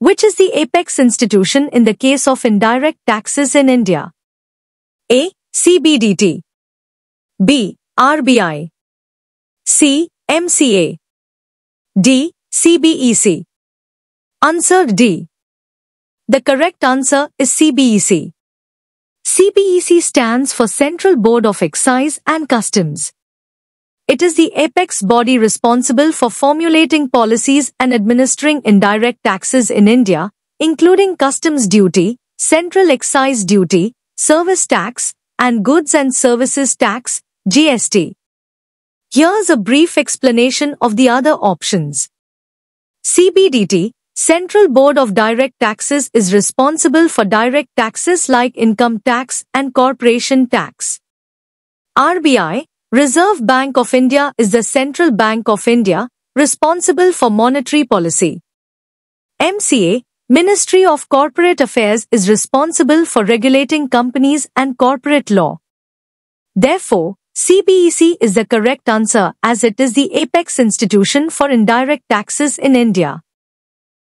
which is the apex institution in the case of indirect taxes in India. A. CBDT. B. RBI. C. MCA. D. CBEC. Answer D. The correct answer is CBEC. CBEC stands for Central Board of Excise and Customs. It is the apex body responsible for formulating policies and administering indirect taxes in India, including customs duty, central excise duty, service tax, and goods and services tax, GST. Here's a brief explanation of the other options. CBDT, Central Board of Direct Taxes, is responsible for direct taxes like income tax and corporation tax. RBI, Reserve Bank of India, is the Central Bank of India, responsible for monetary policy. MCA, Ministry of Corporate Affairs, is responsible for regulating companies and corporate law. Therefore, CBEC is the correct answer as it is the apex institution for indirect taxes in India.